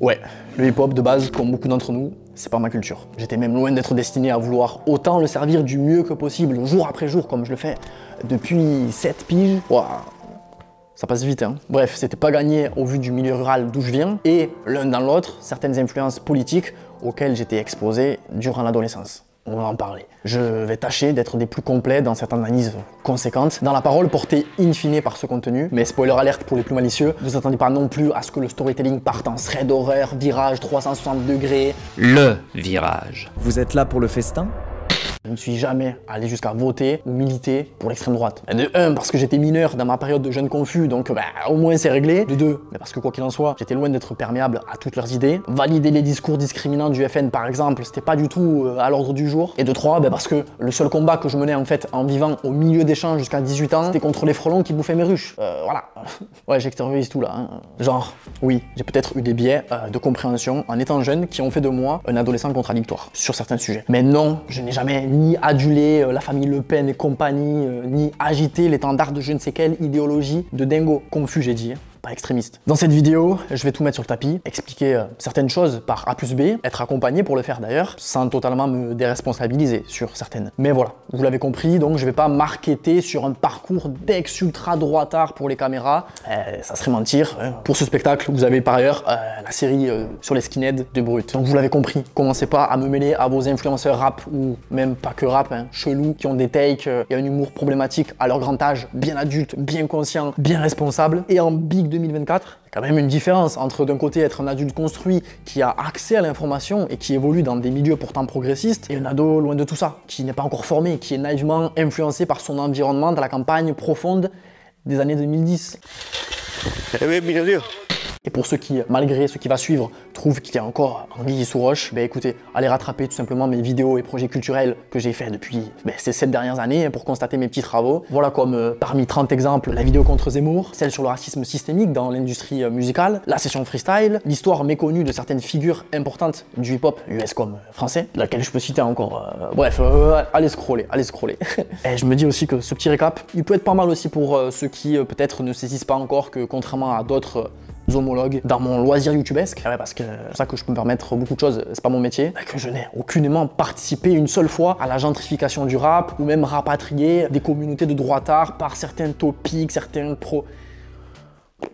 Ouais, le hip-hop de base, comme beaucoup d'entre nous, c'est pas ma culture. J'étais même loin d'être destiné à vouloir autant le servir du mieux que possible, jour après jour, comme je le fais depuis 7 piges. Waouh, ça passe vite, hein. Bref, c'était pas gagné au vu du milieu rural d'où je viens, et l'un dans l'autre, certaines influences politiques auxquelles j'étais exposé durant l'adolescence. On va en parler. Je vais tâcher d'être des plus complets dans cette analyse conséquente, dans la parole portée in fine par ce contenu, mais spoiler alerte pour les plus malicieux, ne vous attendez pas non plus à ce que le storytelling parte en thread d'horreur, virage 360 degrés. Le virage. Vous êtes là pour le festin? Je ne suis jamais allé jusqu'à voter ou militer pour l'extrême droite. De un, parce que j'étais mineur dans ma période de jeune confus, donc bah, au moins c'est réglé. De deux, mais parce que quoi qu'il en soit, j'étais loin d'être perméable à toutes leurs idées. Valider les discours discriminants du FN par exemple, c'était pas du tout à l'ordre du jour. Et de trois, bah, parce que le seul combat que je menais en fait en vivant au milieu des champs jusqu'à 18 ans, c'était contre les frelons qui bouffaient mes ruches. Voilà. Ouais, j'extériorise tout là. Hein. Genre, oui, j'ai peut-être eu des biais de compréhension en étant jeune qui ont fait de moi un adolescent contradictoire sur certains sujets. Mais non, je n'ai jamais ni aduler la famille Le Pen et compagnie, ni agiter l'étendard de je ne sais quelle idéologie de dingo. Confus, j'ai dit, pas extrémiste. Dans cette vidéo, je vais tout mettre sur le tapis, expliquer certaines choses par A plus B, être accompagné pour le faire d'ailleurs, sans totalement me déresponsabiliser sur certaines. Mais voilà, vous l'avez compris, donc je vais pas marketer sur un parcours d'ex-ultra-droitard pour les caméras, ça serait mentir. Hein. Pour ce spectacle, vous avez par ailleurs la série sur les skinheads de Brut. Donc vous l'avez compris, commencez pas à me mêler à vos influenceurs rap ou même pas que rap, hein, chelous, qui ont des takes et un humour problématique à leur grand âge, bien adulte, bien conscient, bien responsable, et en big 2024, il y a quand même une différence entre d'un côté être un adulte construit qui a accès à l'information et qui évolue dans des milieux pourtant progressistes, et un ado loin de tout ça, qui n'est pas encore formé, qui est naïvement influencé par son environnement dans la campagne profonde des années 2010. Et pour ceux qui, malgré ce qui va suivre, trouvent qu'il y a encore anguille sous roche, bah écoutez, allez rattraper tout simplement mes vidéos et projets culturels que j'ai fait depuis ces 7 dernières années pour constater mes petits travaux. Voilà comme parmi 30 exemples, la vidéo contre Zemmour, celle sur le racisme systémique dans l'industrie musicale, la session freestyle, l'histoire méconnue de certaines figures importantes du hip-hop US comme français, laquelle je peux citer encore. Bref, allez scroller, allez scroller. Et je me dis aussi que ce petit récap, il peut être pas mal aussi pour ceux qui peut-être ne saisissent pas encore que contrairement à d'autres homologues dans mon loisir youtubesque, ouais, parce que c'est pour ça que je peux me permettre beaucoup de choses, c'est pas mon métier, que je n'ai aucunement participé une seule fois à la gentrification du rap ou même rapatrié des communautés de droitards par certains topics, certains pros.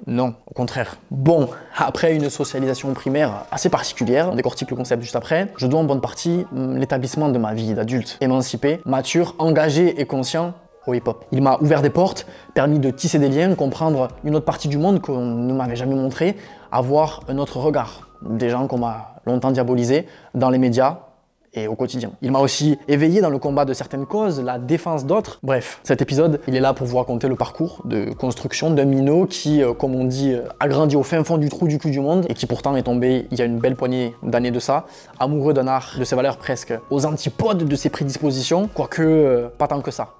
Non, au contraire. Bon, après une socialisation primaire assez particulière, on décortique le concept juste après, je dois en bonne partie l'établissement de ma vie d'adulte, émancipé, mature, engagé et conscient au hip-hop. Il m'a ouvert des portes, permis de tisser des liens, comprendre une autre partie du monde qu'on ne m'avait jamais montré, avoir un autre regard, des gens qu'on m'a longtemps diabolisé dans les médias et au quotidien. Il m'a aussi éveillé dans le combat de certaines causes, la défense d'autres. Bref, cet épisode, il est là pour vous raconter le parcours de construction d'un minot qui, comme on dit, a grandi au fin fond du trou du cul du monde et qui pourtant est tombé, il y a une belle poignée d'années de ça, amoureux d'un art, de ses valeurs presque, aux antipodes de ses prédispositions, quoique pas tant que ça.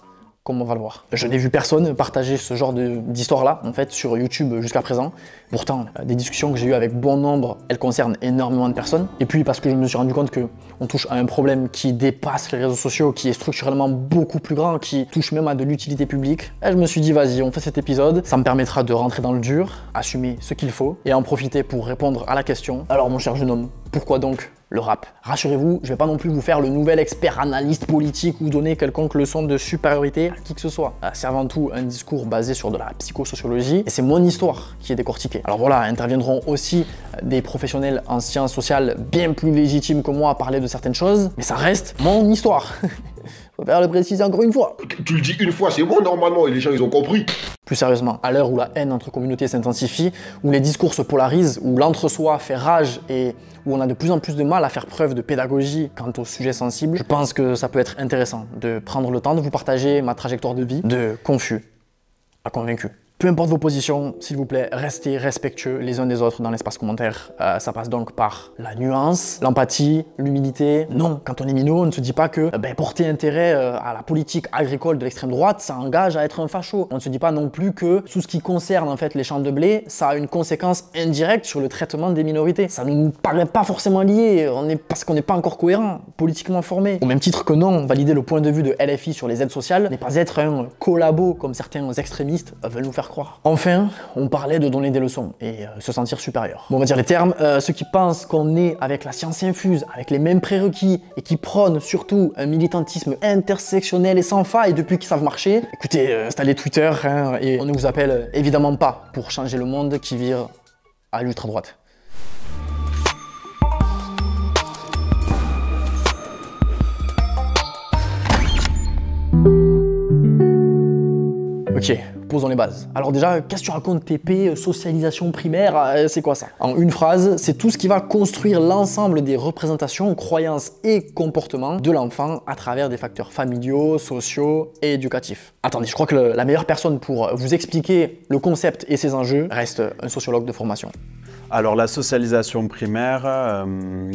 Comme on va le voir. Je n'ai vu personne partager ce genre d'histoire-là, en fait, sur YouTube jusqu'à présent. Pourtant, des discussions que j'ai eues avec bon nombre, elles concernent énormément de personnes. Et puis, parce que je me suis rendu compte qu'on touche à un problème qui dépasse les réseaux sociaux, qui est structurellement beaucoup plus grand, qui touche même à de l'utilité publique. Et je me suis dit, vas-y, on fait cet épisode. Ça me permettra de rentrer dans le dur, assumer ce qu'il faut, et en profiter pour répondre à la question. Alors, mon cher jeune homme, pourquoi donc le rap? Rassurez-vous, je vais pas non plus vous faire le nouvel expert analyste politique ou donner quelconque leçon de supériorité à qui que ce soit. C'est avant tout un discours basé sur de la psychosociologie et c'est mon histoire qui est décortiquée. Alors voilà, interviendront aussi des professionnels en sciences sociales bien plus légitimes que moi à parler de certaines choses, mais ça reste mon histoire. Faut faire le préciser encore une fois. Tu le dis une fois, c'est bon normalement, et les gens ils ont compris. Plus sérieusement, à l'heure où la haine entre communautés s'intensifie, où les discours se polarisent, où l'entre-soi fait rage et où on a de plus en plus de mal à faire preuve de pédagogie quant aux sujets sensibles, je pense que ça peut être intéressant de prendre le temps de vous partager ma trajectoire de vie, de confus à convaincu. Peu importe vos positions, s'il vous plaît, restez respectueux les uns des autres dans l'espace commentaire. Ça passe donc par la nuance, l'empathie, l'humilité. Non, quand on est minot, on ne se dit pas que porter intérêt à la politique agricole de l'extrême droite, ça engage à être un facho. On ne se dit pas non plus que tout ce qui concerne en fait les champs de blé, ça a une conséquence indirecte sur le traitement des minorités. Ça ne nous paraît pas forcément lié, parce qu'on n'est pas encore cohérent, politiquement formé. Au même titre que non, valider le point de vue de LFI sur les aides sociales n'est pas être un collabo comme certains extrémistes veulent nous faire croire. Enfin, on parlait de donner des leçons et se sentir supérieur. Bon, on va dire les termes. Ceux qui pensent qu'on est avec la science infuse, avec les mêmes prérequis et qui prônent surtout un militantisme intersectionnel et sans faille depuis qu'ils savent marcher, écoutez, installez Twitter hein, et on ne vous appelle évidemment pas pour changer le monde qui vire à l'ultra-droite. Ok, posons les bases. Alors déjà, qu'est-ce que tu racontes TP, socialisation primaire, c'est quoi ça? En une phrase, c'est tout ce qui va construire l'ensemble des représentations, croyances et comportements de l'enfant à travers des facteurs familiaux, sociaux et éducatifs. Attendez, je crois que la meilleure personne pour vous expliquer le concept et ses enjeux reste un sociologue de formation. Alors la socialisation primaire,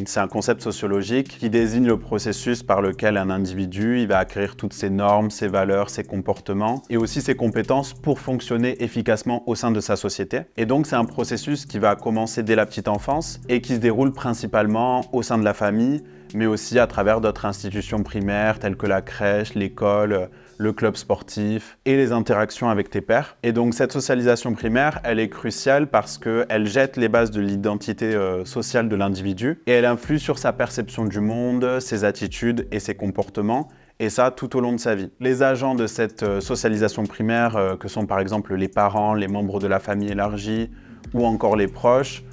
c'est un concept sociologique qui désigne le processus par lequel un individu va acquérir toutes ses normes, ses valeurs, ses comportements et aussi ses compétences pour fonctionner efficacement au sein de sa société. Et donc c'est un processus qui va commencer dès la petite enfance et qui se déroule principalement au sein de la famille, mais aussi à travers d'autres institutions primaires telles que la crèche, l'école, le club sportif et les interactions avec tes pairs. Et donc cette socialisation primaire, elle est cruciale parce qu'elle jette les bases de l'identité sociale de l'individu et elle influe sur sa perception du monde, ses attitudes et ses comportements, et ça tout au long de sa vie. Les agents de cette socialisation primaire, que sont par exemple les parents, les membres de la famille élargie ou encore les proches,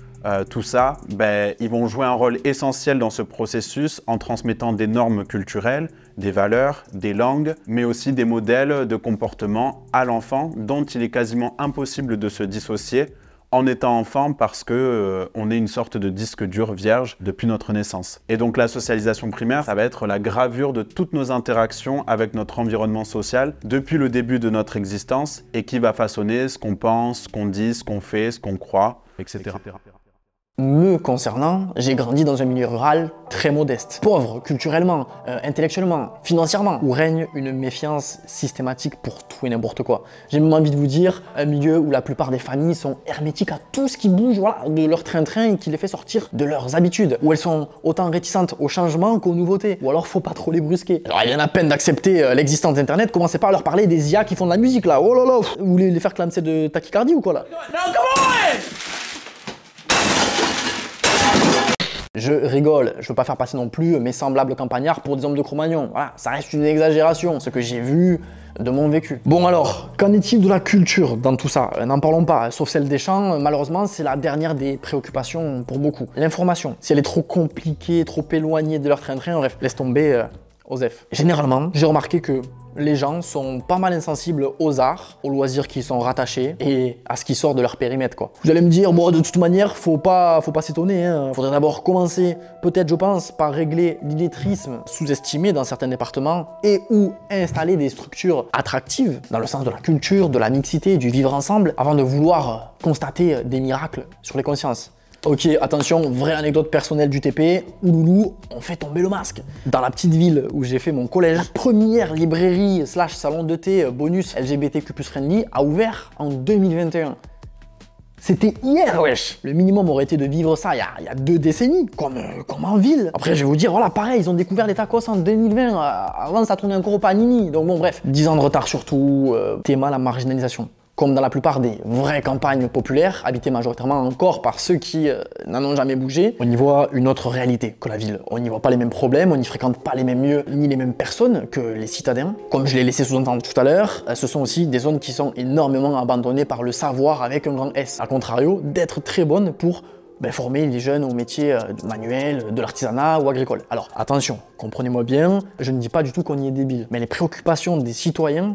tout ça, ben, ils vont jouer un rôle essentiel dans ce processus en transmettant des normes culturelles, des valeurs, des langues, mais aussi des modèles de comportement à l'enfant dont il est quasiment impossible de se dissocier en étant enfant parce que on est une sorte de disque dur vierge depuis notre naissance. Et donc la socialisation primaire, ça va être la gravure de toutes nos interactions avec notre environnement social depuis le début de notre existence et qui va façonner ce qu'on pense, ce qu'on dit, ce qu'on fait, ce qu'on croit, etc. Me concernant, j'ai grandi dans un milieu rural très modeste, pauvre culturellement, intellectuellement, financièrement, où règne une méfiance systématique pour tout et n'importe quoi. J'ai même envie de vous dire, un milieu où la plupart des familles sont hermétiques à tout ce qui bouge, voilà, de leur train-train et qui les fait sortir de leurs habitudes, où elles sont autant réticentes aux changements qu'aux nouveautés, ou alors faut pas trop les brusquer. Alors il y en a à peine d'accepter l'existence d'Internet, commencez pas à leur parler des IA qui font de la musique là, oh là là, vous voulez les faire clamser de tachycardie ou quoi là? Non, comment ouais. Je rigole, je veux pas faire passer non plus mes semblables campagnards pour des hommes de Cro-Magnon. Voilà, ça reste une exagération, ce que j'ai vu de mon vécu. Bon alors, qu'en est-il de la culture dans tout ça? N'en parlons pas, sauf celle des champs, malheureusement c'est la dernière des préoccupations pour beaucoup. L'information, si elle est trop compliquée, trop éloignée de leur train-train, bref, laisse tomber, Osef. Généralement, j'ai remarqué que les gens sont pas mal insensibles aux arts, aux loisirs qui sont rattachés et à ce qui sort de leur périmètre quoi. Vous allez me dire, bon de toute manière, faut pas s'étonner, hein. Faudrait d'abord commencer, peut-être je pense, par régler l'illettrisme sous-estimé dans certains départements et ou installer des structures attractives dans le sens de la culture, de la mixité, du vivre ensemble avant de vouloir constater des miracles sur les consciences. Ok, attention, vraie anecdote personnelle du TP, Ouloulou, on fait tomber le masque. Dans la petite ville où j'ai fait mon collège, la première librairie / salon de thé bonus LGBTQ+ friendly a ouvert en 2021. C'était hier, wesh. Le minimum aurait été de vivre ça il y a 2 décennies, comme en ville. Après, je vais vous dire, voilà, pareil, ils ont découvert les tacos en 2020. Avant, ça tournait encore au panini. Donc bon, bref, 10 ans de retard surtout, thème à la marginalisation. Comme dans la plupart des vraies campagnes populaires, habitées majoritairement encore par ceux qui n'en ont jamais bougé, on y voit une autre réalité que la ville. On n'y voit pas les mêmes problèmes, on n'y fréquente pas les mêmes lieux, ni les mêmes personnes que les citadins. Comme je l'ai laissé sous-entendre tout à l'heure, ce sont aussi des zones qui sont énormément abandonnées par le savoir avec un grand S. A contrario, d'être très bonnes pour former les jeunes aux métiers manuels, de l'artisanat ou agricole. Alors attention, comprenez-moi bien, je ne dis pas du tout qu'on y est débile, mais les préoccupations des citoyens,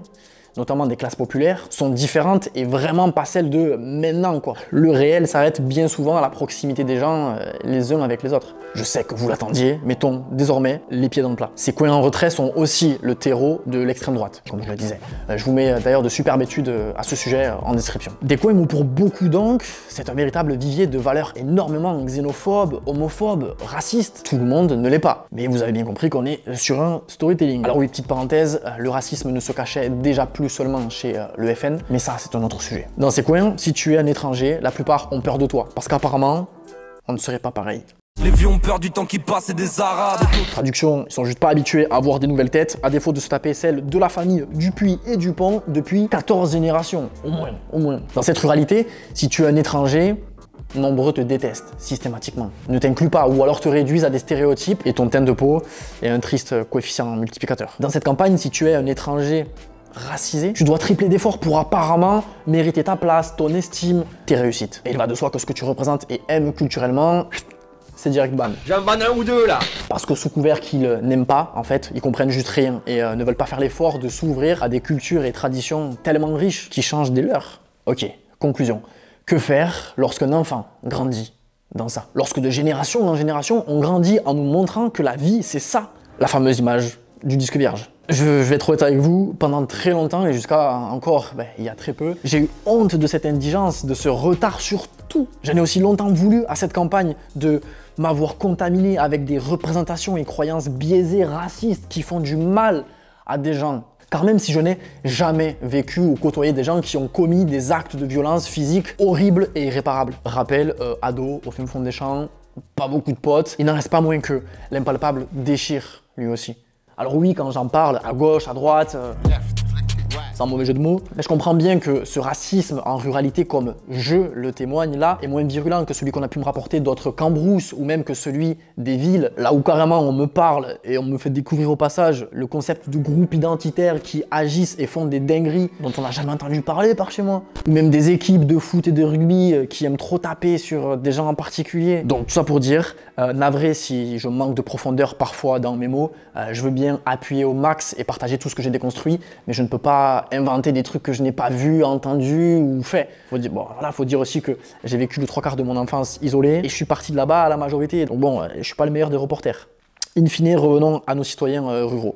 notamment des classes populaires, sont différentes et vraiment pas celles de maintenant quoi. Le réel s'arrête bien souvent à la proximité des gens, les uns avec les autres. Je sais que vous l'attendiez, mettons désormais les pieds dans le plat. Ces coins en retrait sont aussi le terreau de l'extrême droite, comme je le disais. Je vous mets d'ailleurs de superbes études à ce sujet en description. Des coins où pour beaucoup donc, c'est un véritable vivier de valeurs énormément xénophobes, homophobes, racistes. Tout le monde ne l'est pas. Mais vous avez bien compris qu'on est sur un storytelling. Alors oui, petite parenthèse, le racisme ne se cachait déjà plus seulement chez le FN, mais ça c'est un autre sujet. Dans ces coins, si tu es un étranger, la plupart ont peur de toi, parce qu'apparemment, on ne serait pas pareil. Les vieux ont peur du temps qui passe et des arabes. Traduction, ils sont juste pas habitués à voir des nouvelles têtes, à défaut de se taper celle de la famille Dupuis et Dupont depuis 14 générations, au moins, au moins. Dans cette ruralité, si tu es un étranger, nombreux te détestent systématiquement. Ne t'incluent pas ou alors te réduisent à des stéréotypes et ton teint de peau est un triste coefficient multiplicateur. Dans cette campagne, si tu es un étranger racisé, tu dois tripler d'efforts pour apparemment mériter ta place, ton estime, tes réussites. Et il va de soi que ce que tu représentes et aimes culturellement, c'est direct ban. J'en banne un ou deux là. Parce que sous couvert qu'ils n'aiment pas, en fait, ils comprennent juste rien et ne veulent pas faire l'effort de s'ouvrir à des cultures et traditions tellement riches qui changent des leurs. Ok, conclusion. Que faire lorsqu'un enfant grandit dans ça? Lorsque de génération en génération, on grandit en nous montrant que la vie, c'est ça. La fameuse image du disque vierge. Je vais être honnête avec vous, pendant très longtemps et jusqu'à encore, il y a très peu, j'ai eu honte de cette indigence, de ce retard sur tout. J'en ai aussi longtemps voulu à cette campagne de m'avoir contaminé avec des représentations et croyances biaisées, racistes, qui font du mal à des gens. Car même si je n'ai jamais vécu ou côtoyé des gens qui ont commis des actes de violence physique horribles et irréparables. Rappel, ado, au fond des champs, pas beaucoup de potes, il n'en reste pas moins que l'impalpable déchire lui aussi. Alors oui, quand j'en parle, à gauche, à droite, sans mauvais jeu de mots, mais je comprends bien que ce racisme en ruralité, comme je le témoigne là, est moins virulent que celui qu'on a pu me rapporter d'autres cambrousses ou même que celui des villes, là où carrément on me parle et on me fait découvrir au passage le concept de groupes identitaires qui agissent et font des dingueries dont on n'a jamais entendu parler par chez moi, ou même des équipes de foot et de rugby qui aiment trop taper sur des gens en particulier. Donc tout ça pour dire, navré si je manque de profondeur parfois dans mes mots, je veux bien appuyer au max et partager tout ce que j'ai déconstruit, mais je ne peux pas inventer des trucs que je n'ai pas vu, entendu ou fait. Faut dire aussi que j'ai vécu les 3 quarts de mon enfance isolé et je suis parti de là-bas à la majorité, donc bon, je suis pas le meilleur des reporters. In fine, revenons à nos citoyens ruraux.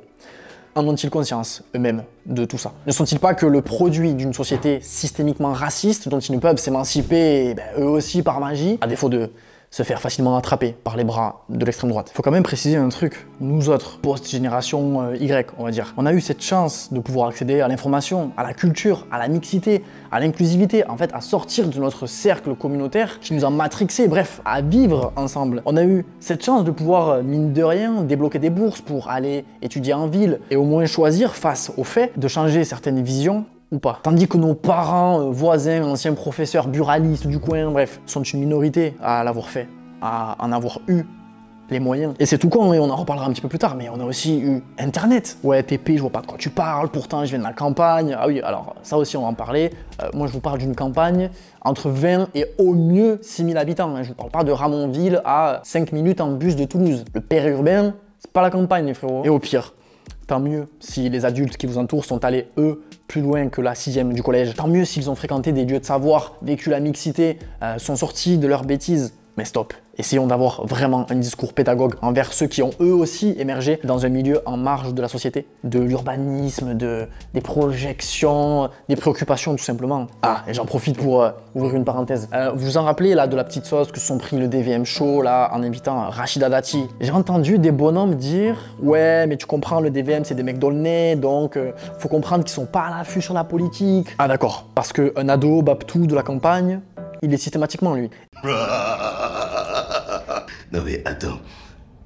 En ont-ils conscience eux-mêmes de tout ça? Ne sont-ils pas que le produit d'une société systémiquement raciste dont ils ne peuvent s'émanciper eux aussi par magie, à défaut de se faire facilement attraper par les bras de l'extrême droite. Faut quand même préciser un truc, nous autres, post-génération Y, on va dire, on a eu cette chance de pouvoir accéder à l'information, à la culture, à la mixité, à l'inclusivité, en fait, à sortir de notre cercle communautaire qui nous a matrixés, bref, à vivre ensemble. On a eu cette chance de pouvoir, mine de rien, débloquer des bourses pour aller étudier en ville et au moins choisir, face au fait, de changer certaines visions ou pas. Tandis que nos parents, voisins, anciens professeurs, buralistes du coin, bref, sont une minorité à l'avoir fait, à en avoir eu les moyens. Et c'est tout con, et on en reparlera un petit peu plus tard, mais on a aussi eu Internet. Ouais, TP, je vois pas de quoi tu parles, pourtant je viens de la campagne. Ah oui, alors ça aussi on va en parler. Moi je vous parle d'une campagne entre 20 et au mieux 6000 habitants. Je vous parle pas de Ramonville à 5 minutes en bus de Toulouse. Le périurbain, c'est pas la campagne, les frérots. Et au pire, tant mieux si les adultes qui vous entourent sont allés, eux, plus loin que la 6e du collège. Tant mieux s'ils ont fréquenté des lieux de savoir, vécu la mixité, sont sortis de leurs bêtises. Mais stop, essayons d'avoir vraiment un discours pédagogue envers ceux qui ont eux aussi émergé dans un milieu en marge de la société. De l'urbanisme, des projections, des préoccupations tout simplement. Ah, et j'en profite pour ouvrir une parenthèse. Vous vous en rappelez là de la petite sauce que se sont pris le DVM show là en invitant Rachida Dati? J'ai entendu des bonhommes dire « Ouais, mais tu comprends, le DVM c'est des mecs dolnés, donc faut comprendre qu'ils sont pas à l'affût sur la politique. » Ah d'accord, parce qu'un ado baptou de la campagne, il est systématiquement lui. Non mais attends,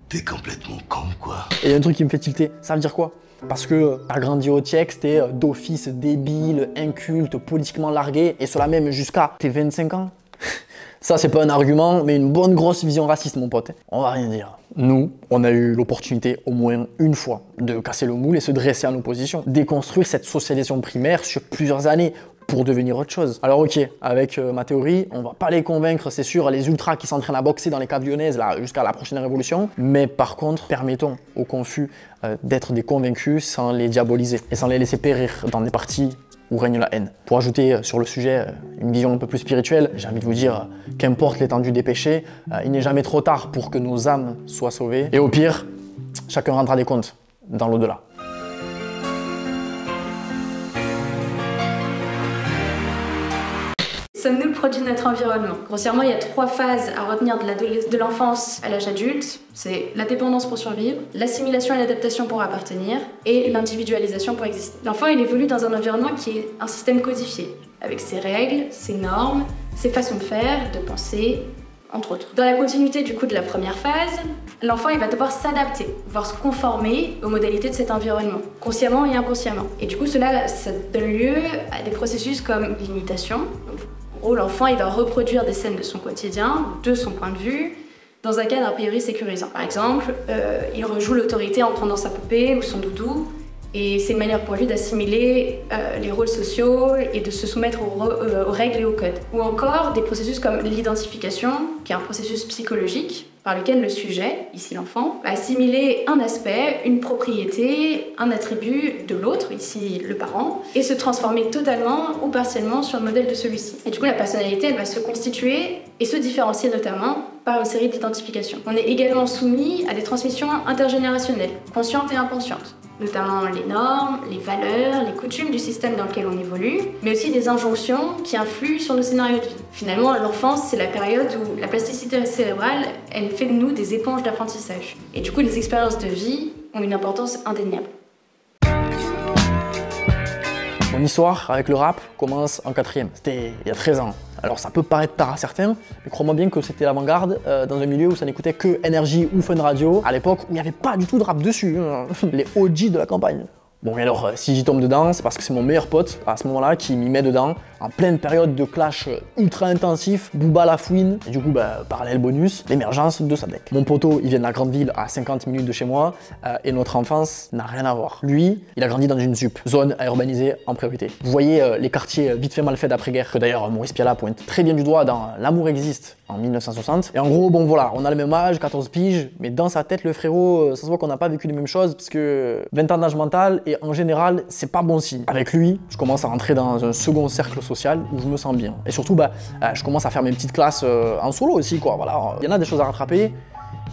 t'es complètement con quoi. Et y a un truc qui me fait tilter, ça veut dire quoi? Parce que t'as grandi au texte, t'es d'office débile, inculte, politiquement largué, et cela même jusqu'à tes 25 ans. Ça c'est pas un argument, mais une bonne grosse vision raciste mon pote. On va rien dire. Nous, on a eu l'opportunité au moins une fois de casser le moule et se dresser en opposition. Déconstruire cette socialisation primaire sur plusieurs années, pour devenir autre chose. Alors ok, avec ma théorie, on va pas les convaincre, c'est sûr, les ultras qui s'entraînent à boxer dans les caves lyonnaises là jusqu'à la prochaine révolution, mais par contre, permettons aux confus d'être des convaincus sans les diaboliser et sans les laisser périr dans des partis où règne la haine. Pour ajouter sur le sujet une vision un peu plus spirituelle, j'ai envie de vous dire qu'importe l'étendue des péchés, il n'est jamais trop tard pour que nos âmes soient sauvées, et au pire, chacun rendra des comptes dans l'au-delà. Sommes-nous le produit de notre environnement? Grossièrement, il y a 3 phases à retenir de l'enfance à l'âge adulte. C'est la dépendance pour survivre, l'assimilation et l'adaptation pour appartenir, et l'individualisation pour exister. L'enfant, il évolue dans un environnement qui est un système codifié, avec ses règles, ses normes, ses façons de faire, de penser, entre autres. Dans la continuité du coup de la première phase, l'enfant il va devoir s'adapter, devoir se conformer aux modalités de cet environnement, consciemment et inconsciemment. Et du coup cela, ça donne lieu à des processus comme l'imitation. En gros, l'enfant il va reproduire des scènes de son quotidien, de son point de vue, dans un cadre a priori sécurisant. Par exemple, il rejoue l'autorité en prenant sa poupée ou son doudou, et c'est une manière pour lui d'assimiler les rôles sociaux et de se soumettre aux règles et aux codes. Ou encore des processus comme l'identification, qui est un processus psychologique par lequel le sujet, ici l'enfant, va assimiler un aspect, une propriété, un attribut de l'autre, ici le parent, et se transformer totalement ou partiellement sur le modèle de celui-ci. Et du coup la personnalité, elle va se constituer et se différencier notamment par une série d'identifications. On est également soumis à des transmissions intergénérationnelles, conscientes et inconscientes, notamment les normes, les valeurs, les coutumes du système dans lequel on évolue, mais aussi des injonctions qui influent sur nos scénarios de vie. Finalement, l'enfance, c'est la période où la plasticité cérébrale, elle fait de nous des éponges d'apprentissage. Et du coup, les expériences de vie ont une importance indéniable. Mon histoire avec le rap commence en 4e, c'était il y a 13 ans. Alors ça peut paraître tard à certains, mais crois-moi bien que c'était l'avant-garde dans un milieu où ça n'écoutait que NRJ ou Fun Radio, à l'époque où il n'y avait pas du tout de rap dessus, hein, les OG de la campagne. Bon et alors, si j'y tombe dedans, c'est parce que c'est mon meilleur pote, à ce moment-là, qui m'y met dedans, en pleine période de clash ultra intensif, Booba, La Fouine, et du coup, bah, parallèle bonus, l'émergence de Sadek. Mon poteau, il vient de la grande ville à 50 minutes de chez moi, et notre enfance n'a rien à voir. Lui, il a grandi dans une ZUP, zone à urbaniser en priorité. Vous voyez les quartiers vite fait mal fait d'après-guerre, que d'ailleurs Maurice Pialat pointe très bien du doigt dans L'amour existe, en 1960. Et en gros, bon voilà, on a le même âge, 14 piges, mais dans sa tête, le frérot, ça se voit qu'on n'a pas vécu les mêmes choses, parce que 20 ans d'âge mental, et en général, c'est pas bon signe. Avec lui, je commence à rentrer dans un second cercle social où je me sens bien. Et surtout, bah, je commence à faire mes petites classes en solo aussi, quoi. Voilà, il y en a des choses à rattraper,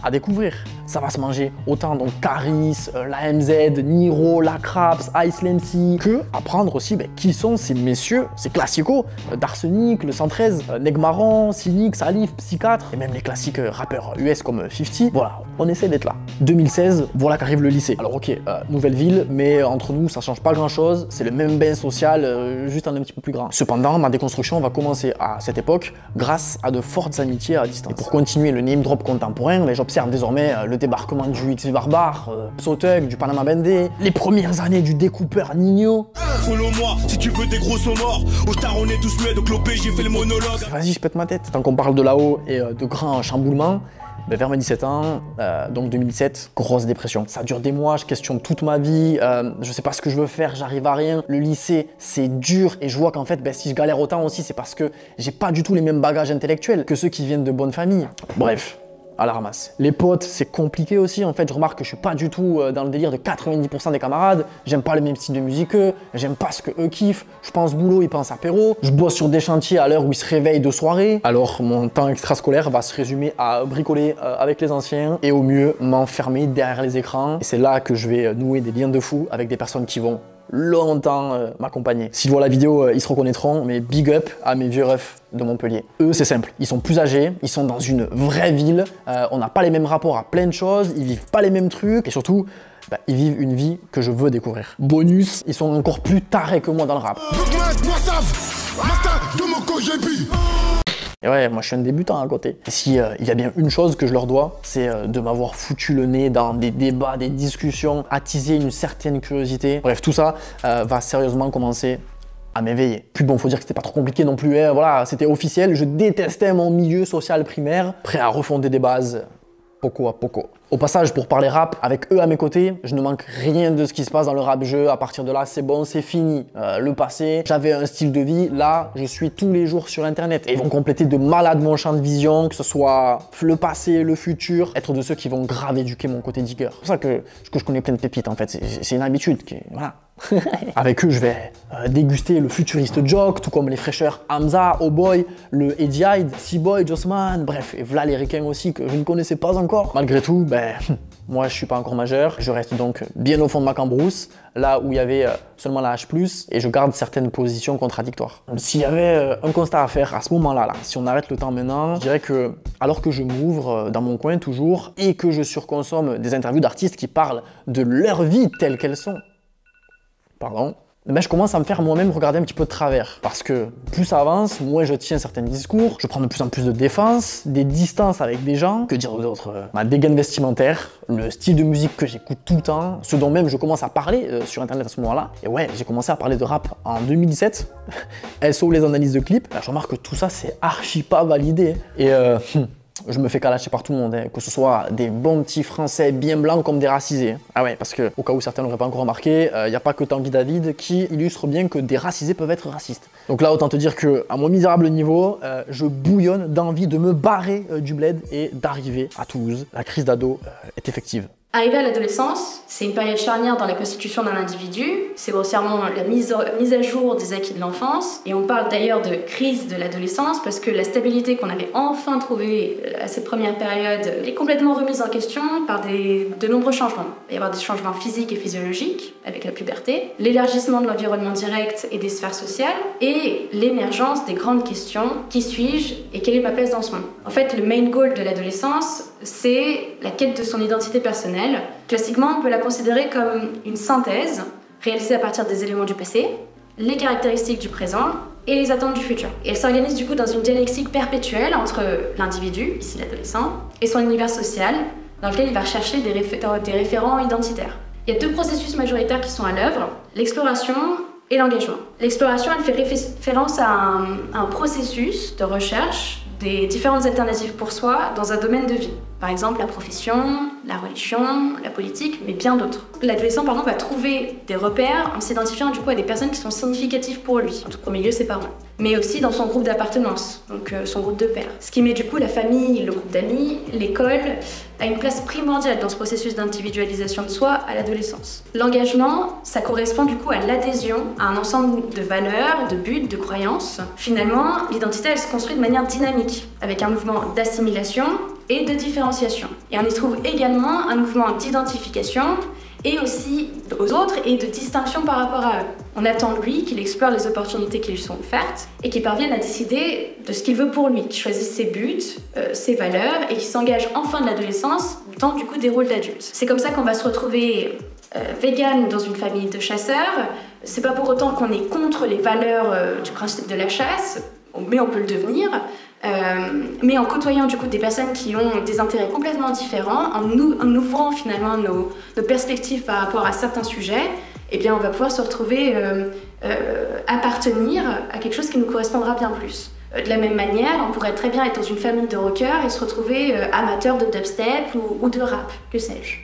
à découvrir. Ça va se manger autant donc Kaaris, la MZ, Niro, Lacraps, Iceland C, que apprendre aussi bah, qui sont ces messieurs, ces classicos d'Arsenic, le 113, Negmarron, Cynix, Alif, Psychatre, et même les classiques rappeurs US comme 50. Voilà, on essaie d'être là. 2016, voilà qu'arrive le lycée. Alors ok, nouvelle ville, mais entre nous ça change pas grand chose, c'est le même bain social, juste un petit peu plus grand. Cependant, ma déconstruction va commencer à cette époque grâce à de fortes amitiés à distance. Et pour continuer le name drop contemporain, j'observe désormais le débarquement du XV Barbare, Psotec, du Panama Bendé, les premières années du découpeur Nino. Follow-moi si tu veux des gros morts, au tard on est tous muets de clopé, j'ai fait le monologue. Vas-y, je pète ma tête. Tant qu'on parle de là-haut et de grands chamboulements, ben vers mes 17 ans, donc 2007, grosse dépression. Ça dure des mois, je questionne toute ma vie, je sais pas ce que je veux faire, j'arrive à rien. Le lycée, c'est dur et je vois qu'en fait, ben, si je galère autant aussi, c'est parce que j'ai pas du tout les mêmes bagages intellectuels que ceux qui viennent de bonnes familles. Bref. À la ramasse. Les potes, c'est compliqué aussi. En fait, je remarque que je suis pas du tout dans le délire de 90% des camarades. J'aime pas le même style de musique qu'eux. J'aime pas ce que eux kiffent. Je pense boulot, ils pensent apéro. Je bosse sur des chantiers à l'heure où ils se réveillent de soirée. Alors, mon temps extrascolaire va se résumer à bricoler avec les anciens et au mieux m'enfermer derrière les écrans. Et c'est là que je vais nouer des liens de fou avec des personnes qui vont longtemps m'accompagner. S'ils voient la vidéo, ils se reconnaîtront, mais big up à mes vieux refs de Montpellier. Eux, c'est simple, ils sont plus âgés, ils sont dans une vraie ville, on n'a pas les mêmes rapports à plein de choses, ils vivent pas les mêmes trucs, et surtout, bah, ils vivent une vie que je veux découvrir. Bonus, ils sont encore plus tarés que moi dans le rap. Et ouais, moi je suis un débutant à côté. Et si il y a bien une chose que je leur dois, c'est de m'avoir foutu le nez dans des débats, des discussions, attiser une certaine curiosité. Bref, tout ça va sérieusement commencer à m'éveiller. Puis bon, faut dire que c'était pas trop compliqué non plus, hein, voilà, c'était officiel. Je détestais mon milieu social primaire, prêt à refonder des bases, poco à poco. Au passage, pour parler rap, avec eux à mes côtés, je ne manque rien de ce qui se passe dans le rap-jeu. À partir de là, c'est bon, c'est fini. Le passé, j'avais un style de vie. Là, je suis tous les jours sur Internet. Et ils vont compléter de malade mon champ de vision, que ce soit le passé, le futur, être de ceux qui vont grave éduquer mon côté digger. C'est pour ça que je connais plein de pépites, en fait. C'est une habitude qui... Voilà. Avec eux, je vais déguster le futuriste Jock, tout comme les fraîcheurs Hamza, Oh Boy, le Eddie Hyde, Seaboy, Jossman, bref, et voilà les ricains aussi que je ne connaissais pas encore. Malgré tout, ben, moi je suis pas encore majeur, je reste donc bien au fond de ma cambrousse, là où il y avait seulement la H+, et je garde certaines positions contradictoires. S'il y avait un constat à faire à ce moment-là, si on arrête le temps maintenant, je dirais que, alors que je m'ouvre dans mon coin toujours, et que je surconsomme des interviews d'artistes qui parlent de leur vie telle qu'elles sont, pardon, ben, je commence à me faire moi-même regarder un petit peu de travers. Parce que plus ça avance, moins je tiens certains discours, je prends de plus en plus de défense, des distances avec des gens, que dire aux autres, ma dégaine vestimentaire, le style de musique que j'écoute tout le temps, ce dont même je commence à parler sur internet à ce moment-là. Et ouais, j'ai commencé à parler de rap en 2017, SO les analyses de clips, ben, je remarque que tout ça c'est archi pas validé. Et je me fais calacher par tout le monde, hein, que ce soit des bons petits français bien blancs comme des racisés. Ah ouais, parce que au cas où certains l'auraient pas encore remarqué, il n'y a pas que Tanguy David qui illustre bien que des racisés peuvent être racistes. Donc là, autant te dire que à mon misérable niveau, je bouillonne d'envie de me barrer du bled et d'arriver à Toulouse. La crise d'ado est effective. Arrivé à l'adolescence, c'est une période charnière dans la constitution d'un individu, c'est grossièrement la mise à jour des acquis de l'enfance, et on parle d'ailleurs de crise de l'adolescence parce que la stabilité qu'on avait enfin trouvée à cette première période est complètement remise en question par de nombreux changements. Il va y avoir des changements physiques et physiologiques avec la puberté, l'élargissement de l'environnement direct et des sphères sociales, et l'émergence des grandes questions, qui suis-je et quelle est ma place dans ce monde. En fait, le main goal de l'adolescence, c'est la quête de son identité personnelle. Classiquement, on peut la considérer comme une synthèse réalisée à partir des éléments du passé, les caractéristiques du présent et les attentes du futur. Et elle s'organise du coup dans une dialectique perpétuelle entre l'individu, ici l'adolescent, et son univers social dans lequel il va rechercher des référents identitaires. Il y a deux processus majoritaires qui sont à l'œuvre, l'exploration et l'engagement. L'exploration, elle fait référence à un processus de recherche des différentes alternatives pour soi dans un domaine de vie. Par exemple la profession, la religion, la politique, mais bien d'autres. L'adolescent va trouver des repères en s'identifiant du coup à des personnes qui sont significatives pour lui, en tout premier lieu ses parents, mais aussi dans son groupe d'appartenance, donc son groupe de pairs. Ce qui met du coup la famille, le groupe d'amis, l'école, à une place primordiale dans ce processus d'individualisation de soi à l'adolescence. L'engagement, ça correspond du coup à l'adhésion à un ensemble de valeurs, de buts, de croyances. Finalement, l'identité elle se construit de manière dynamique, avec un mouvement d'assimilation et de différenciation. Et on y trouve également un mouvement d'identification et aussi aux autres et de distinction par rapport à eux. On attend de lui qu'il explore les opportunités qui lui sont offertes et qu'il parvienne à décider de ce qu'il veut pour lui, qu'il choisisse ses buts, ses valeurs et qu'il s'engage en fin de l'adolescence dans du coup des rôles d'adultes. C'est comme ça qu'on va se retrouver vegan dans une famille de chasseurs. C'est pas pour autant qu'on est contre les valeurs du principe de la chasse, mais on peut le devenir. Mais en côtoyant du coup des personnes qui ont des intérêts complètement différents, en ouvrant finalement nos perspectives par rapport à certains sujets, eh bien on va pouvoir se retrouver appartenir à quelque chose qui nous correspondra bien plus. De la même manière, on pourrait très bien être dans une famille de rockers et se retrouver amateur de dubstep ou de rap, que sais-je.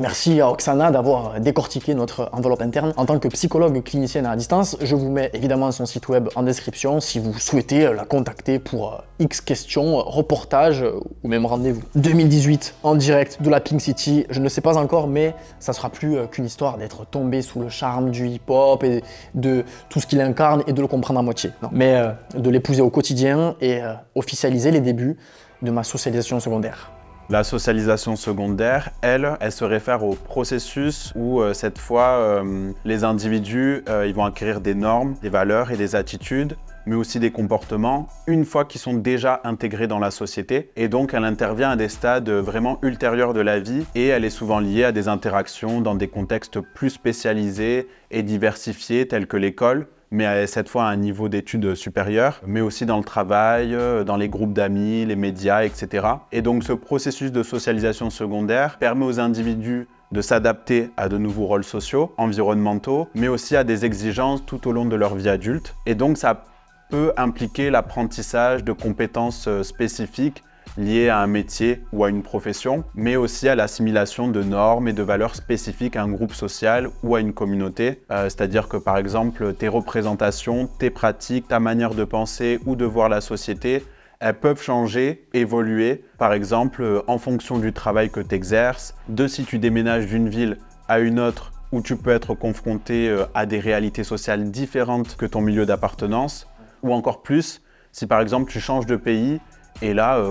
Merci à Oksana d'avoir décortiqué notre enveloppe interne. En tant que psychologue clinicienne à distance, je vous mets évidemment son site web en description si vous souhaitez la contacter pour X questions, reportages ou même rendez-vous. 2018, en direct de la Pink City, je ne sais pas encore, mais ça sera plus qu'une histoire d'être tombé sous le charme du hip-hop et de tout ce qu'il incarne et de le comprendre à moitié. Non. Mais de l'épouser au quotidien et officialiser les débuts de ma socialisation secondaire. La socialisation secondaire, elle se réfère au processus où cette fois, les individus ils vont acquérir des normes, des valeurs et des attitudes, mais aussi des comportements, une fois qu'ils sont déjà intégrés dans la société. Et donc, elle intervient à des stades vraiment ultérieurs de la vie et elle est souvent liée à des interactions dans des contextes plus spécialisés et diversifiés tels que l'école, mais cette fois à un niveau d'études supérieur, mais aussi dans le travail, dans les groupes d'amis, les médias, etc. Et donc ce processus de socialisation secondaire permet aux individus de s'adapter à de nouveaux rôles sociaux, environnementaux, mais aussi à des exigences tout au long de leur vie adulte. Et donc ça peut impliquer l'apprentissage de compétences spécifiques liées à un métier ou à une profession, mais aussi à l'assimilation de normes et de valeurs spécifiques à un groupe social ou à une communauté. C'est-à-dire que par exemple, tes représentations, tes pratiques, ta manière de penser ou de voir la société, elles peuvent changer, évoluer, par exemple en fonction du travail que tu exerces, de si tu déménages d'une ville à une autre où tu peux être confronté à des réalités sociales différentes que ton milieu d'appartenance, ou encore plus, si par exemple tu changes de pays et là,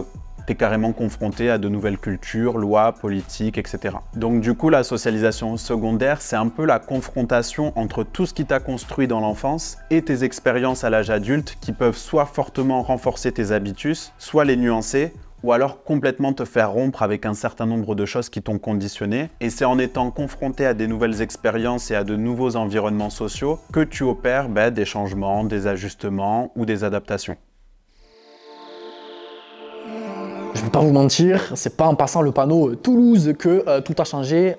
t'es carrément confronté à de nouvelles cultures, lois, politiques, etc. Donc du coup, la socialisation secondaire, c'est un peu la confrontation entre tout ce qui t'a construit dans l'enfance et tes expériences à l'âge adulte qui peuvent soit fortement renforcer tes habitus, soit les nuancer, ou alors complètement te faire rompre avec un certain nombre de choses qui t'ont conditionné. Et c'est en étant confronté à des nouvelles expériences et à de nouveaux environnements sociaux que tu opères des changements, des ajustements ou des adaptations. Je vais pas vous mentir, c'est pas en passant le panneau Toulouse que tout a changé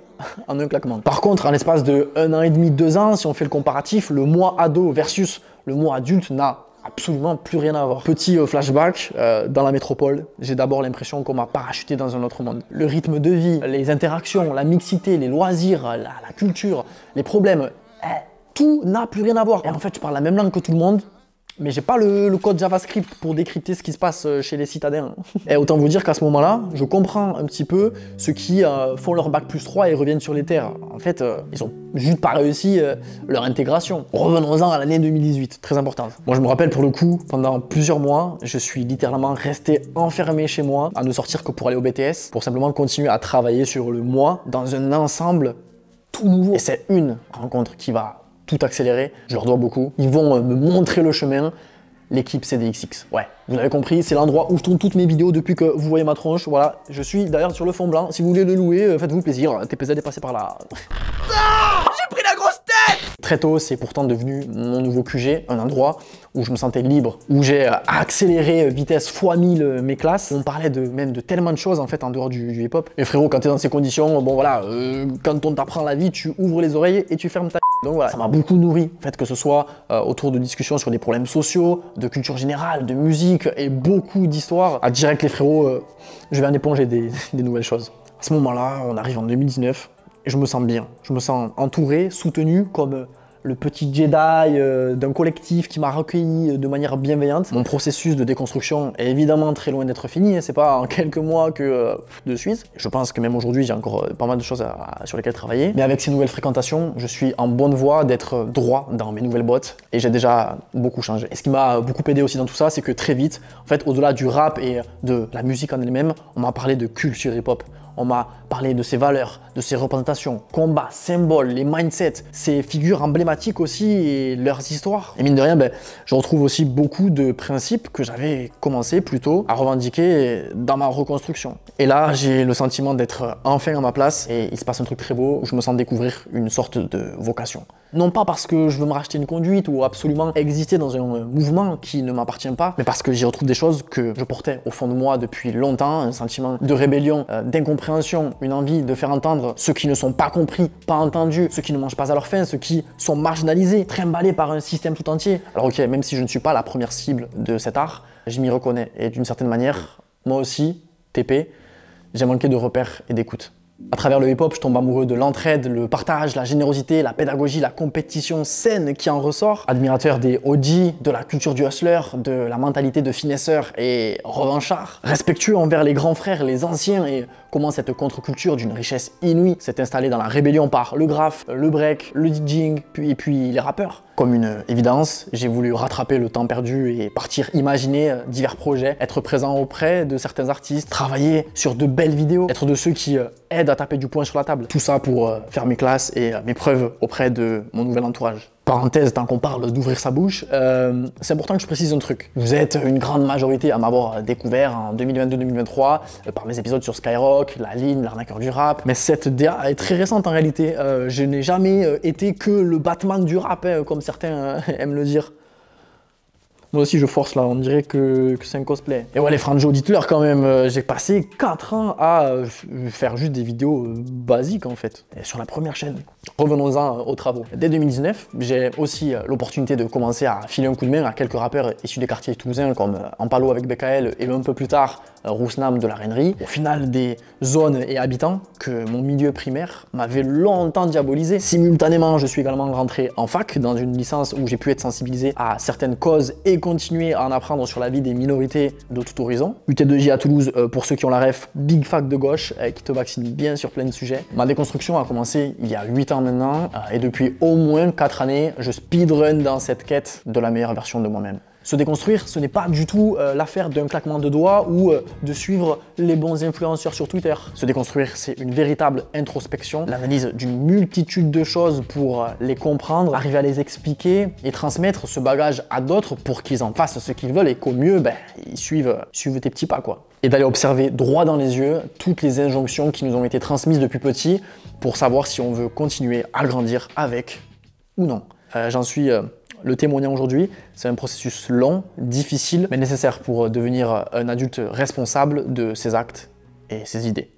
en un claquement. Par contre, en l'espace de 1 an et demi, 2 ans, si on fait le comparatif, le mois ado versus le mois adulte n'a absolument plus rien à voir. Petit flashback, dans la métropole, j'ai d'abord l'impression qu'on m'a parachuté dans un autre monde. Le rythme de vie, les interactions, la mixité, les loisirs, la culture, les problèmes, tout n'a plus rien à voir. Et en fait, je parle la même langue que tout le monde, mais j'ai pas le code JavaScript pour décrypter ce qui se passe chez les citadins. Et autant vous dire qu'à ce moment-là, je comprends un petit peu ceux qui font leur bac plus 3 et reviennent sur les terres. En fait, ils ont juste pas réussi leur intégration. Revenons-en à l'année 2018, très importante. Moi, je me rappelle pour le coup, pendant plusieurs mois, je suis littéralement resté enfermé chez moi, à ne sortir que pour aller au BTS, pour simplement continuer à travailler sur le moi dans un ensemble tout nouveau. Et c'est une rencontre qui va tout accéléré, je leur dois beaucoup. Ils vont me montrer le chemin, l'équipe CDXX. Ouais, vous l'avez compris, c'est l'endroit où je tourne toutes mes vidéos depuis que vous voyez ma tronche. Voilà, je suis d'ailleurs sur le fond blanc. Si vous voulez le louer, faites-vous plaisir. TPZ est passé par là. Ah, j'ai pris la grosse tête! Très tôt, c'est pourtant devenu mon nouveau QG, un endroit où je me sentais libre, où j'ai accéléré vitesse x1000 mes classes. On parlait même de tellement de choses en fait en dehors du hip-hop. Et frérot, quand t'es dans ces conditions, bon voilà, quand on t'apprend la vie, tu ouvres les oreilles et tu fermes ta. Donc voilà, ça m'a beaucoup nourri, en fait, que ce soit autour de discussions sur des problèmes sociaux, de culture générale, de musique et beaucoup d'histoires. À direct les frérots, je vais en éponger des nouvelles choses. À ce moment-là, on arrive en 2019 et je me sens bien. Je me sens entouré, soutenu comme le petit Jedi d'un collectif qui m'a recueilli de manière bienveillante. Mon processus de déconstruction est évidemment très loin d'être fini, hein. C'est pas en quelques mois que de suite. Je pense que même aujourd'hui, j'ai encore pas mal de choses sur lesquelles travailler. Mais avec ces nouvelles fréquentations, je suis en bonne voie d'être droit dans mes nouvelles bottes et j'ai déjà beaucoup changé. Et ce qui m'a beaucoup aidé aussi dans tout ça, c'est que très vite, en fait, au-delà du rap et de la musique en elle-même, on m'a parlé de culture hip-hop. On m'a parlé de ses valeurs, de ses représentations, combats, symboles, les mindsets, ses figures emblématiques aussi et leurs histoires. Et mine de rien, je retrouve aussi beaucoup de principes que j'avais commencé plutôt à revendiquer dans ma reconstruction. Et là, j'ai le sentiment d'être enfin à ma place et il se passe un truc très beau où je me sens découvrir une sorte de vocation. Non pas parce que je veux me racheter une conduite ou absolument exister dans un mouvement qui ne m'appartient pas, mais parce que j'y retrouve des choses que je portais au fond de moi depuis longtemps, un sentiment de rébellion, d'incompréhension, une envie de faire entendre ceux qui ne sont pas compris, pas entendus, ceux qui ne mangent pas à leur faim, ceux qui sont marginalisés, trimballés par un système tout entier. Alors ok, même si je ne suis pas la première cible de cet art, je m'y reconnais et d'une certaine manière, moi aussi, TP, j'ai manqué de repères et d'écoute. À travers le hip-hop, je tombe amoureux de l'entraide, le partage, la générosité, la pédagogie, la compétition saine qui en ressort. Admirateur des OG, de la culture du hustler, de la mentalité de finesseur et revanchard. Respectueux envers les grands frères, les anciens et comment cette contre-culture d'une richesse inouïe s'est installée dans la rébellion par le graphe, le break, le DJing, puis les rappeurs. Comme une évidence, j'ai voulu rattraper le temps perdu et partir imaginer divers projets, être présent auprès de certains artistes, travailler sur de belles vidéos, être de ceux qui aident à taper du poing sur la table. Tout ça pour faire mes classes et mes preuves auprès de mon nouvel entourage. Parenthèse, tant qu'on parle d'ouvrir sa bouche, c'est important que je précise un truc. Vous êtes une grande majorité à m'avoir découvert en 2022-2023 par mes épisodes sur Skyrock, La Ligne, L'Arnaqueur du Rap. Mais cette DA est très récente en réalité. Je n'ai jamais été que le Batman du rap, hein, comme certains aiment le dire. Moi aussi je force là, on dirait que c'est un cosplay. Et ouais les franjos, dites-leur quand même, j'ai passé 4 ans à faire juste des vidéos basiques en fait. Et sur la première chaîne. Revenons-en aux travaux. Dès 2019, j'ai aussi l'opportunité de commencer à filer un coup de main à quelques rappeurs issus des quartiers toulousains comme Ampalo avec BKL et un peu plus tard Rousnam de la Rainerie. Au final des zones et habitants que mon milieu primaire m'avait longtemps diabolisé. Simultanément, je suis également rentré en fac dans une licence où j'ai pu être sensibilisé à certaines causes et continuer à en apprendre sur la vie des minorités de tout horizon. UT2J à Toulouse, pour ceux qui ont la ref, big fac de gauche qui te vaccine bien sur plein de sujets. Ma déconstruction a commencé il y a 8 ans maintenant et depuis au moins 4 années, je speedrun dans cette quête de la meilleure version de moi-même. Se déconstruire, ce n'est pas du tout l'affaire d'un claquement de doigts ou de suivre les bons influenceurs sur Twitter. Se déconstruire, c'est une véritable introspection, l'analyse d'une multitude de choses pour les comprendre, arriver à les expliquer et transmettre ce bagage à d'autres pour qu'ils en fassent ce qu'ils veulent et qu'au mieux, ben, ils suivent tes petits pas, quoi. Et d'aller observer droit dans les yeux toutes les injonctions qui nous ont été transmises depuis petit pour savoir si on veut continuer à grandir avec ou non. J'en suis le témoignant aujourd'hui. C'est un processus long, difficile, mais nécessaire pour devenir un adulte responsable de ses actes et ses idées.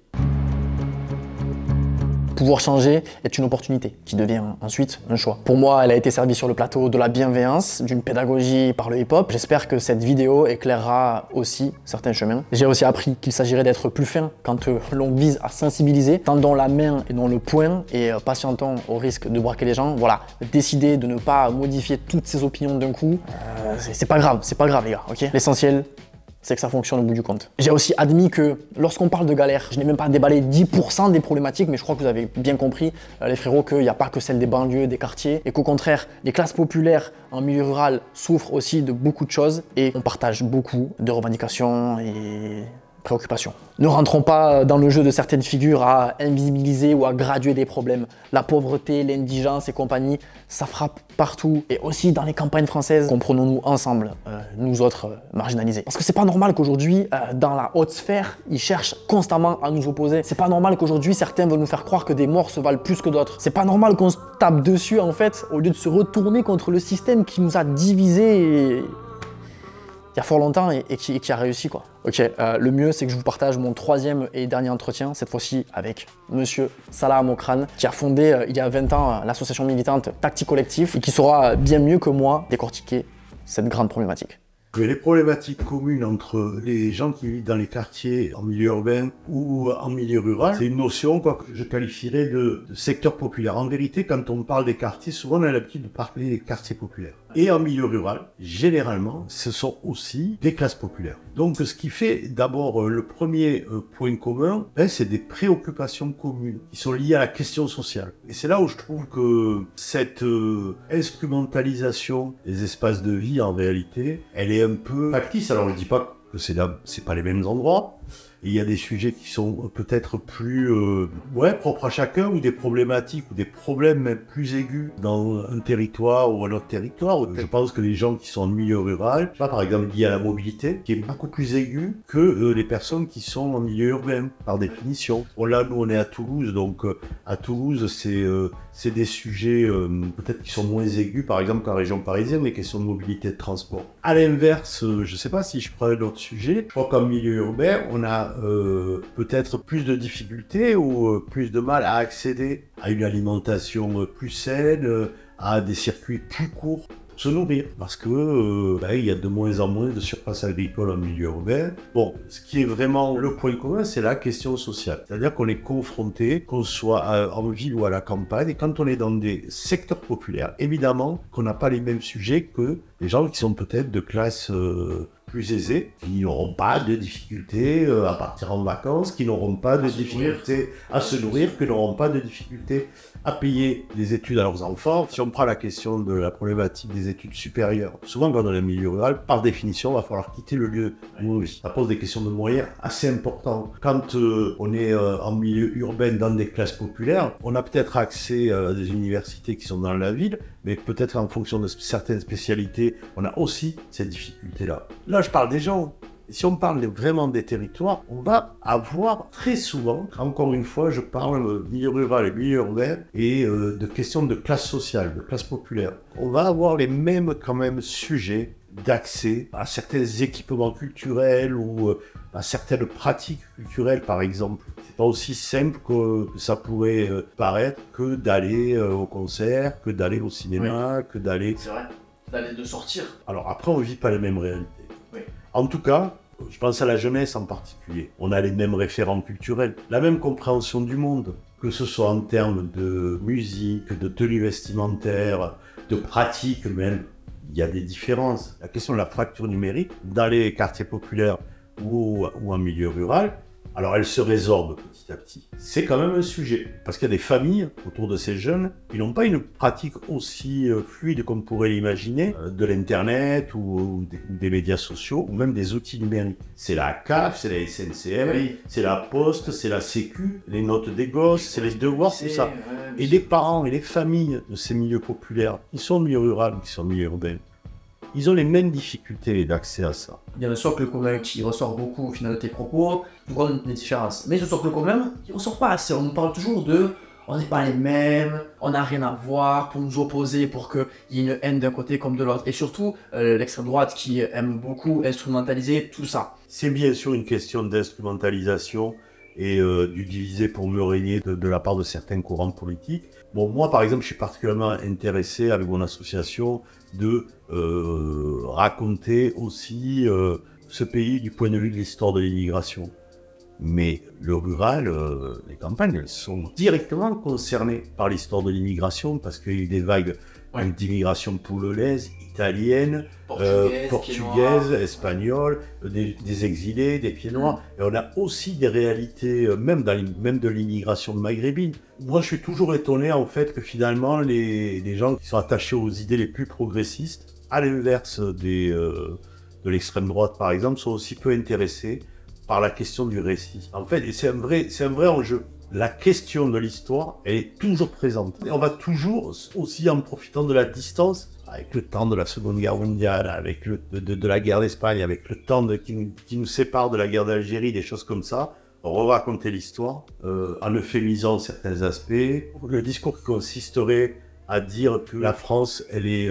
Pouvoir changer est une opportunité qui devient ensuite un choix. Pour moi, elle a été servie sur le plateau de la bienveillance, d'une pédagogie par le hip-hop. J'espère que cette vidéo éclairera aussi certains chemins. J'ai aussi appris qu'il s'agirait d'être plus fin quand l'on vise à sensibiliser. Tendons la main et non le poing et patientons au risque de braquer les gens. Voilà, décider de ne pas modifier toutes ses opinions d'un coup, c'est pas grave les gars, ok? L'essentiel, c'est que ça fonctionne au bout du compte. J'ai aussi admis que lorsqu'on parle de galère, je n'ai même pas déballé 10% des problématiques, mais je crois que vous avez bien compris, les frérots, qu'il n'y a pas que celle des banlieues, des quartiers, et qu'au contraire, les classes populaires en milieu rural souffrent aussi de beaucoup de choses, et on partage beaucoup de revendications et préoccupations. Ne rentrons pas dans le jeu de certaines figures à invisibiliser ou à graduer des problèmes. La pauvreté, l'indigence et compagnie, ça frappe partout et aussi dans les campagnes françaises. Comprenons-nous ensemble, nous autres marginalisés. Parce que c'est pas normal qu'aujourd'hui, dans la haute sphère, ils cherchent constamment à nous opposer. C'est pas normal qu'aujourd'hui, certains veulent nous faire croire que des morts se valent plus que d'autres. C'est pas normal qu'on se tape dessus, en fait, au lieu de se retourner contre le système qui nous a divisés et... il y a fort longtemps et qui a réussi, quoi. Ok, le mieux c'est que je vous partage mon troisième et dernier entretien, cette fois-ci avec monsieur Salah Amokrane, qui a fondé il y a 20 ans l'association militante Tactique Collectif et qui saura bien mieux que moi décortiquer cette grande problématique. Les problématiques communes entre les gens qui vivent dans les quartiers, en milieu urbain ou en milieu rural, c'est une notion quoi, que je qualifierais de secteur populaire. En vérité, quand on parle des quartiers, souvent on a l'habitude de parler des quartiers populaires. Et en milieu rural, généralement, ce sont aussi des classes populaires. Donc ce qui fait d'abord le premier point commun, ben, c'est des préoccupations communes qui sont liées à la question sociale. Et c'est là où je trouve que cette instrumentalisation des espaces de vie, en réalité, elle est un peu factice. Alors je ne dis pas que ce n'est pas les mêmes endroits. Il y a des sujets qui sont peut-être plus propres à chacun, ou des problématiques, ou des problèmes plus aigus dans un territoire ou un autre territoire. Je pense que les gens qui sont en milieu rural, par exemple liés à la mobilité, qui est beaucoup plus aiguë que les personnes qui sont en milieu urbain, par définition. Bon, là, nous, on est à Toulouse, donc à Toulouse, c'est des sujets peut-être qui sont moins aigus, par exemple, qu'en région parisienne, les questions de mobilité et de transport. À l'inverse, je ne sais pas si je prends un autre sujet, je crois qu'en milieu urbain, on a peut-être plus de difficultés ou plus de mal à accéder à une alimentation plus saine, à des circuits plus courts pour se nourrir, parce que il y a de moins en moins de surface agricole en milieu urbain. Bon, ce qui est vraiment le point commun, c'est la question sociale, c'est-à-dire qu'on est confronté, qu'on soit en ville ou à la campagne, et quand on est dans des secteurs populaires, évidemment qu'on n'a pas les mêmes sujets que les gens qui sont peut-être de classe plus aisés, qui n'auront pas de difficultés à partir en vacances, qui n'auront pas de difficultés à se nourrir, qui n'auront pas de difficultés à payer des études à leurs enfants. Si on prend la question de la problématique des études supérieures, souvent quand on est en milieu rural, par définition, il va falloir quitter le lieu où on vit. Ça pose des questions de moyens assez importantes. Quand on est en milieu urbain, dans des classes populaires, on a peut-être accès à des universités qui sont dans la ville, mais peut-être en fonction de certaines spécialités, on a aussi ces difficultés-là. Là, je parle des gens. Si on parle vraiment des territoires, on va avoir très souvent, encore une fois, je parle milieu rural et milieu urbain, et de questions de classe sociale, de classe populaire. On va avoir les mêmes quand même sujets d'accès à certains équipements culturels ou à certaines pratiques culturelles, par exemple. C'est pas aussi simple que ça pourrait paraître que d'aller au concert, que d'aller au cinéma, oui. Que d'aller... C'est vrai, d'aller de sortir. Alors après, on vit pas les mêmes réalités. En tout cas, je pense à la jeunesse en particulier. On a les mêmes référents culturels, la même compréhension du monde, que ce soit en termes de musique, de tenue vestimentaire, de pratique même. Il y a des différences. La question de la fracture numérique, dans les quartiers populaires ou en milieu rural, Alors elle se résorbe petit à petit. C'est quand même un sujet, parce qu'il y a des familles autour de ces jeunes, ils n'ont pas une pratique aussi fluide qu'on pourrait l'imaginer, de l'Internet ou des médias sociaux, ou même des outils numériques. C'est la CAF, c'est la SNCM, oui. C'est la Poste, c'est la Sécu, les notes des gosses, c'est les devoirs, tout ça. Et les parents et les familles de ces milieux populaires, ils sont milieux ruraux, ils sont milieux urbains. Ils ont les mêmes difficultés d'accès à ça. Bien sûr que le problème qui ressort beaucoup au final de tes propos, tu vois des différences. Mais je sens que le problème, il ressort pas assez. On nous parle toujours de « on n'est pas les mêmes »,« on n'a rien à voir » pour nous opposer, pour qu'il y ait une haine d'un côté comme de l'autre. Et surtout, l'extrême droite qui aime beaucoup instrumentaliser tout ça. C'est bien sûr une question d'instrumentalisation et du diviser pour mieux régner de la part de certains courants politiques. Bon, moi par exemple, je suis particulièrement intéressé avec mon association de raconter aussi ce pays du point de vue de l'histoire de l'immigration. Mais le rural, les campagnes, elles sont directement concernées par l'histoire de l'immigration parce qu'il y a eu des vagues d'immigration polonaise, italienne, portugaise, espagnole, des exilés, des pieds noirs. Et on a aussi des réalités, même de l'immigration maghrébine. Moi, je suis toujours étonné en fait que finalement, les gens qui sont attachés aux idées les plus progressistes, à l'inverse de l'extrême droite par exemple, sont aussi peu intéressés par la question du récit. En fait, c'est un vrai enjeu. La question de l'histoire, elle est toujours présente. Et on va toujours, aussi en profitant de la distance, avec le temps de la Seconde Guerre mondiale, avec de la guerre d'Espagne, avec le temps qui nous sépare de la guerre d'Algérie, des choses comme ça, re-raconter l'histoire en euphémisant certains aspects. Le discours qui consisterait à dire que la France, elle est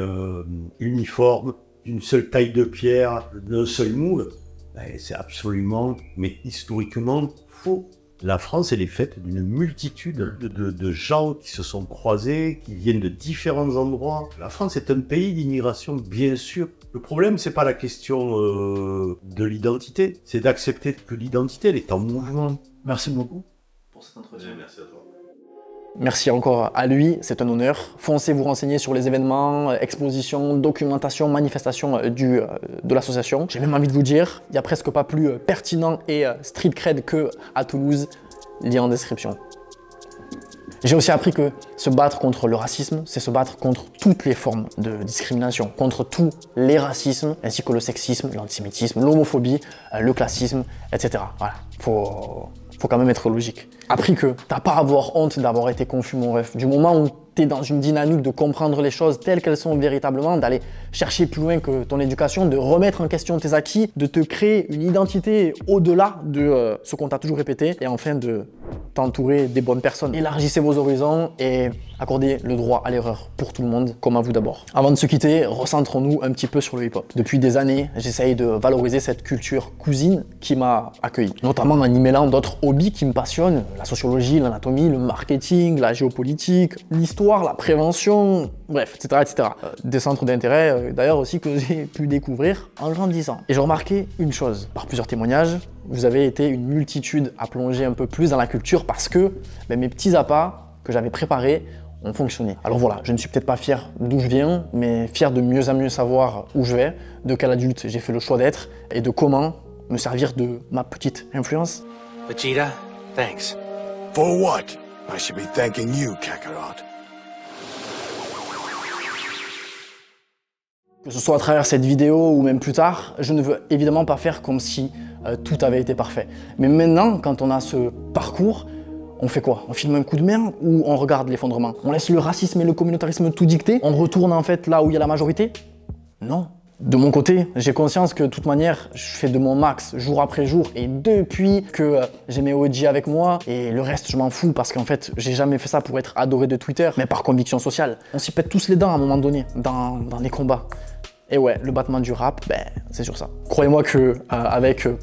uniforme, d'une seule taille de pierre, d'un seul moule, ben, c'est absolument, mais historiquement, faux. La France, elle est faite d'une multitude de gens qui se sont croisés, qui viennent de différents endroits. La France est un pays d'immigration, bien sûr. Le problème, c'est pas la question de l'identité, c'est d'accepter que l'identité, elle est en mouvement. Merci beaucoup pour cet entretien. Merci à toi. Merci encore à lui, c'est un honneur. Foncez vous renseigner sur les événements, expositions, documentations, manifestations de l'association. J'ai même envie de vous dire, il n'y a presque pas plus pertinent et street cred que à Toulouse, lien en description. J'ai aussi appris que se battre contre le racisme, c'est se battre contre toutes les formes de discrimination, contre tous les racismes, ainsi que le sexisme, l'antisémitisme, l'homophobie, le classisme, etc. Voilà, faut quand même être logique. Appris que t'as pas à avoir honte d'avoir été confus, mon ref. Du moment où t'es dans une dynamique de comprendre les choses telles qu'elles sont véritablement, d'aller chercher plus loin que ton éducation, de remettre en question tes acquis, de te créer une identité au-delà de ce qu'on t'a toujours répété, et enfin de t'entourer des bonnes personnes. Élargissez vos horizons et accordez le droit à l'erreur pour tout le monde, comme à vous d'abord. Avant de se quitter, recentrons-nous un petit peu sur le hip-hop. Depuis des années, j'essaye de valoriser cette culture cousine qui m'a accueilli, notamment en y mêlant d'autres hobbies qui me passionnent, la sociologie, l'anatomie, le marketing, la géopolitique, l'histoire, la prévention, bref, etc. etc. Des centres d'intérêt, d'ailleurs aussi, que j'ai pu découvrir en grandissant. Et j'ai remarqué une chose, par plusieurs témoignages, vous avez été une multitude à plonger un peu plus dans la culture parce que mes petits appâts que j'avais préparés ont fonctionné. Alors voilà, je ne suis peut-être pas fier d'où je viens, mais fier de mieux en mieux savoir où je vais, de quel adulte j'ai fait le choix d'être et de comment me servir de ma petite influence. Vegeta, thanks. For what? I should be thanking you, Kakarot. Que ce soit à travers cette vidéo ou même plus tard, je ne veux évidemment pas faire comme si tout avait été parfait. Mais maintenant, quand on a ce parcours, on fait quoi? On filme un coup de main ou on regarde l'effondrement? On laisse le racisme et le communautarisme tout dicter? On retourne en fait là où il y a la majorité? Non. De mon côté, j'ai conscience que de toute manière, je fais de mon max jour après jour et depuis que j'ai mes OG avec moi et le reste, je m'en fous parce qu'en fait, j'ai jamais fait ça pour être adoré de Twitter, mais par conviction sociale. On s'y pète tous les dents à un moment donné dans les combats. Et ouais, le battement du rap, ben, c'est sur ça. Croyez-moi que,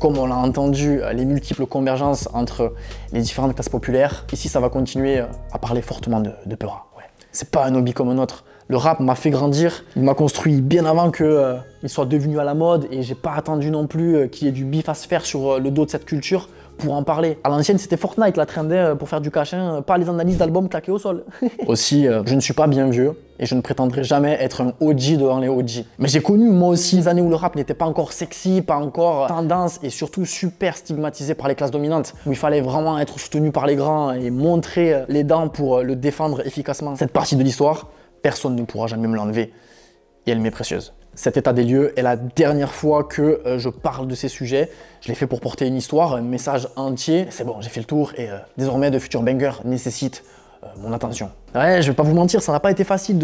comme on l'a entendu, les multiples convergences entre les différentes classes populaires, ici, ça va continuer à parler fortement de peur. Ouais. C'est pas un hobby comme un autre. Le rap m'a fait grandir, il m'a construit bien avant qu'il soit devenu à la mode et j'ai pas attendu non plus qu'il y ait du bif à se faire sur le dos de cette culture pour en parler. À l'ancienne, c'était Fortnite, la trendait pour faire du cachin, pas les analyses d'albums claqués au sol. Aussi, je ne suis pas bien vieux et je ne prétendrai jamais être un OG devant les OG. Mais j'ai connu moi aussi les années où le rap n'était pas encore sexy, pas encore tendance et surtout super stigmatisé par les classes dominantes, où il fallait vraiment être soutenu par les grands et montrer les dents pour le défendre efficacement. Cette partie de l'histoire, personne ne pourra jamais me l'enlever et elle m'est précieuse. Cet état des lieux est la dernière fois que je parle de ces sujets. Je l'ai fait pour porter une histoire, un message entier. C'est bon, j'ai fait le tour et désormais de futurs bangers nécessitent mon attention. Ouais, je vais pas vous mentir, ça n'a pas été facile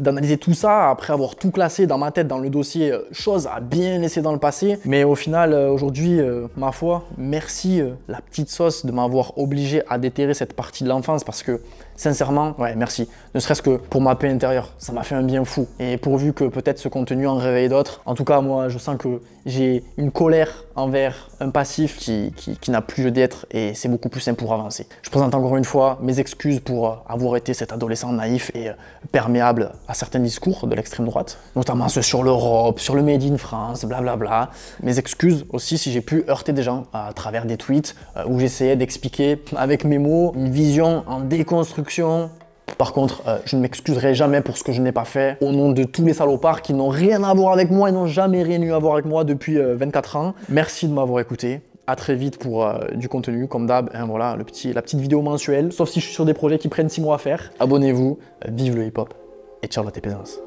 d'analyser tout ça après avoir tout classé dans ma tête dans le dossier, chose à bien laisser dans le passé. Mais au final, aujourd'hui, ma foi, merci la petite sauce de m'avoir obligé à déterrer cette partie de l'enfance parce que sincèrement, ouais, merci. Ne serait-ce que pour ma paix intérieure, ça m'a fait un bien fou. Et pourvu que peut-être ce contenu en réveille d'autres, en tout cas, moi, je sens que j'ai une colère envers un passif qui n'a plus lieu d'être et c'est beaucoup plus simple pour avancer. Je présente encore une fois mes excuses pour avoir été cet adolescent naïf et perméable à certains discours de l'extrême droite, notamment ceux sur l'Europe, sur le Made in France, blablabla. Mes excuses aussi si j'ai pu heurter des gens à travers des tweets où j'essayais d'expliquer avec mes mots une vision en déconstruction. Par contre, je ne m'excuserai jamais pour ce que je n'ai pas fait au nom de tous les salopards qui n'ont rien à voir avec moi et n'ont jamais rien eu à voir avec moi depuis 24 ans. Merci de m'avoir écouté. À très vite pour du contenu, comme d'hab, hein, voilà, la petite vidéo mensuelle, sauf si je suis sur des projets qui prennent 6 mois à faire. Abonnez-vous, vive le hip-hop et ciao la tépésance.